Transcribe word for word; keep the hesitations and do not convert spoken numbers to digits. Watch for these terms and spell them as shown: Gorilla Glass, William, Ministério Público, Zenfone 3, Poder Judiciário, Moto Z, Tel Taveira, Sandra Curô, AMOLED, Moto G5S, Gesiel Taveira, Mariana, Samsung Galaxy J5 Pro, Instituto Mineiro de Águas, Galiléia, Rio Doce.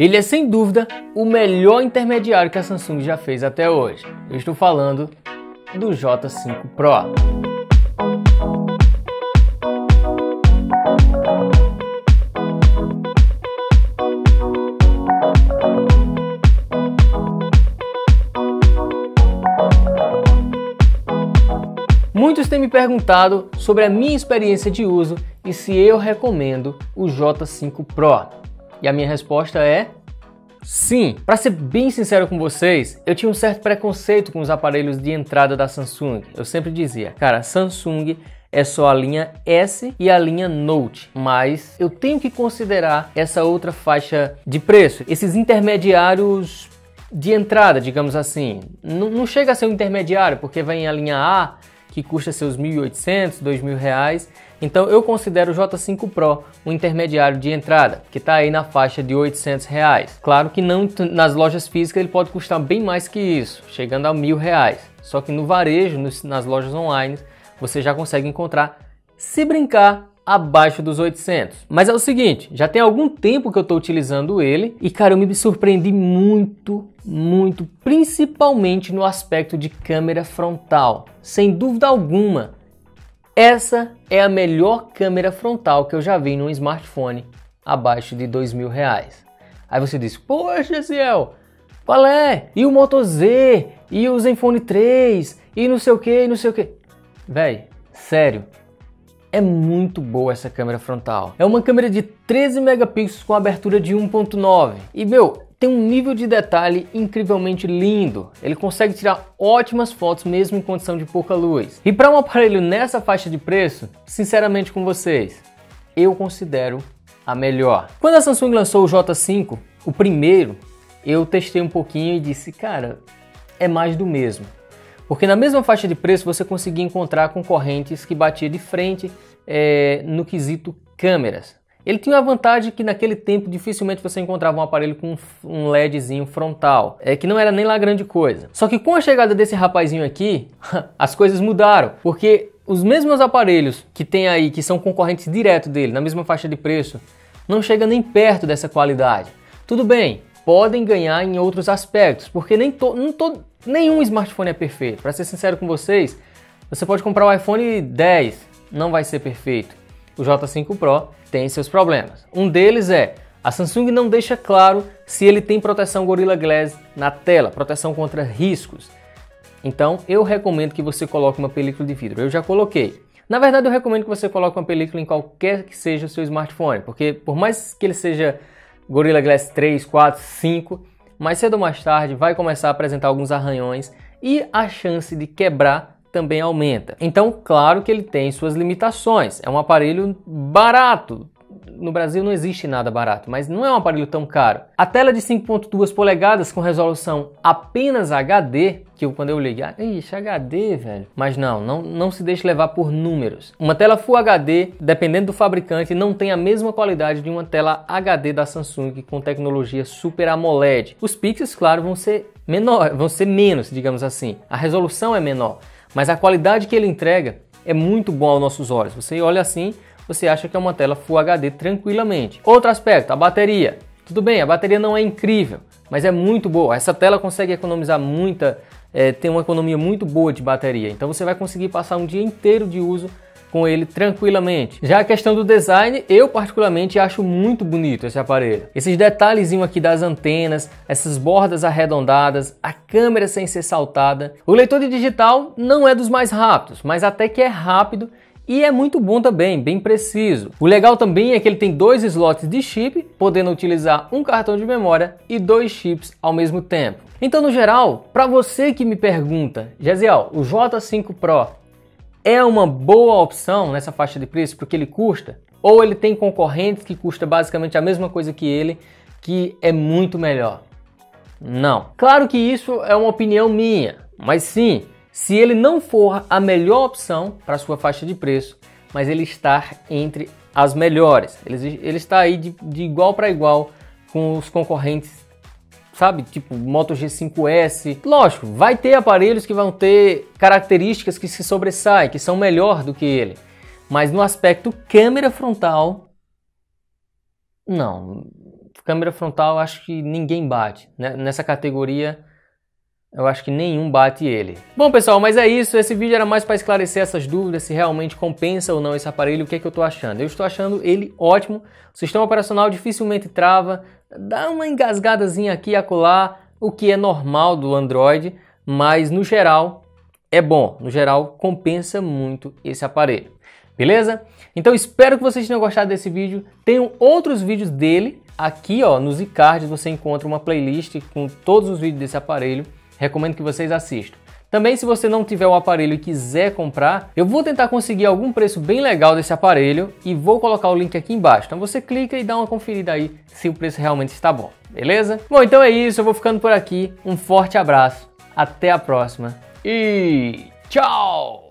Ele é sem dúvida o melhor intermediário que a Samsung já fez até hoje. Eu estou falando do J cinco Pro. Muitos têm me perguntado sobre a minha experiência de uso e se eu recomendo o J cinco Pro. E a minha resposta é sim. Para ser bem sincero com vocês, eu tinha um certo preconceito com os aparelhos de entrada da Samsung. Eu sempre dizia, cara, Samsung é só a linha S e a linha Note, mas eu tenho que considerar essa outra faixa de preço, esses intermediários de entrada, digamos assim. Não, não chega a ser um intermediário, porque vem a linha A, que custa seus mil e oitocentos, dois mil reais. Então eu considero o J cinco Pro um intermediário de entrada, que está aí na faixa de oitocentos reais. Claro que não, nas lojas físicas ele pode custar bem mais que isso, chegando a mil reais. Só que no varejo, nos, nas lojas online, você já consegue encontrar, se brincar, abaixo dos oitocentos. Mas é o seguinte, já tem algum tempo que eu estou utilizando ele e, cara, eu me surpreendi muito, muito, principalmente no aspecto de câmera frontal. Sem dúvida alguma, essa é a melhor câmera frontal que eu já vi num smartphone abaixo de dois mil reais. Aí você diz, poxa, Gesiel, qual é? E o Moto Z? E o Zenfone três? E não sei o que, e não sei o que. Véi, sério. É muito boa essa câmera frontal. É uma câmera de treze megapixels com abertura de um ponto nove. E, meu, tem um nível de detalhe incrivelmente lindo. Ele consegue tirar ótimas fotos mesmo em condição de pouca luz. E para um aparelho nessa faixa de preço, sinceramente com vocês, eu considero a melhor. Quando a Samsung lançou o J cinco, o primeiro, eu testei um pouquinho e disse, cara, é mais do mesmo. Porque na mesma faixa de preço você conseguia encontrar concorrentes que batia de frente é, no quesito câmeras. Ele tinha uma vantagem que naquele tempo dificilmente você encontrava um aparelho com um LEDzinho frontal, é, que não era nem lá grande coisa. Só que com a chegada desse rapazinho aqui, as coisas mudaram, porque os mesmos aparelhos que tem aí, que são concorrentes direto dele, na mesma faixa de preço, não chega nem perto dessa qualidade. Tudo bem, podem ganhar em outros aspectos, porque nem to, não to, nenhum smartphone é perfeito. Para ser sincero com vocês, você pode comprar um iPhone dez, não vai ser perfeito. O J cinco Pro tem seus problemas. Um deles é, a Samsung não deixa claro se ele tem proteção Gorilla Glass na tela, proteção contra riscos. Então, eu recomendo que você coloque uma película de vidro. Eu já coloquei. Na verdade, eu recomendo que você coloque uma película em qualquer que seja o seu smartphone, porque por mais que ele seja Gorilla Glass três, quatro, cinco, mais cedo ou mais tarde vai começar a apresentar alguns arranhões e a chance de quebrar também aumenta. Então, claro que ele tem suas limitações, é um aparelho barato. No Brasil não existe nada barato, mas não é um aparelho tão caro. A tela de cinco ponto duas polegadas com resolução apenas H D, que eu, quando eu ligo, ah, ixi, H D, velho. Mas não, não, não se deixe levar por números. Uma tela Full H D, dependendo do fabricante, não tem a mesma qualidade de uma tela H D da Samsung com tecnologia Super AMOLED. Os pixels, claro, vão ser menor, vão ser menos, digamos assim. A resolução é menor, mas a qualidade que ele entrega é muito boa aos nossos olhos. Você olha assim, você acha que é uma tela Full H D tranquilamente. Outro aspecto, a bateria. Tudo bem, a bateria não é incrível, mas é muito boa. Essa tela consegue economizar muita, é, tem uma economia muito boa de bateria. Então você vai conseguir passar um dia inteiro de uso com ele tranquilamente. Já a questão do design, eu particularmente acho muito bonito esse aparelho. Esses detalhezinhos aqui das antenas, essas bordas arredondadas, a câmera sem ser saltada. O leitor de digital não é dos mais rápidos, mas até que é rápido. E é muito bom também, bem preciso. O legal também é que ele tem dois slots de chip, podendo utilizar um cartão de memória e dois chips ao mesmo tempo. Então, no geral, para você que me pergunta, Gesiel, o J cinco Pro é uma boa opção nessa faixa de preço porque ele custa? Ou ele tem concorrentes que custa basicamente a mesma coisa que ele, que é muito melhor? Não. Claro que isso é uma opinião minha, mas sim, se ele não for a melhor opção para sua faixa de preço, mas ele está entre as melhores. Ele, ele está aí de, de igual para igual com os concorrentes, sabe? Tipo Moto G cinco S. Lógico, vai ter aparelhos que vão ter características que se sobressaem, que são melhor do que ele. Mas no aspecto câmera frontal, não. câmera frontal, acho que ninguém bate, né? Nessa categoria, eu acho que nenhum bate ele. Bom, pessoal, mas é isso. Esse vídeo era mais para esclarecer essas dúvidas, se realmente compensa ou não esse aparelho, o que é que eu estou achando. Eu estou achando ele ótimo. O sistema operacional dificilmente trava, dá uma engasgadazinha aqui e acolá, o que é normal do Android, mas no geral é bom. No geral, compensa muito esse aparelho. Beleza? Então espero que vocês tenham gostado desse vídeo. Tenham outros vídeos dele. Aqui, ó, nos iCards você encontra uma playlist com todos os vídeos desse aparelho. Recomendo que vocês assistam. Também, se você não tiver o aparelho e quiser comprar, eu vou tentar conseguir algum preço bem legal desse aparelho e vou colocar o link aqui embaixo. Então você clica e dá uma conferida aí se o preço realmente está bom. Beleza? Bom, então é isso. Eu vou ficando por aqui. Um forte abraço. Até a próxima. E tchau!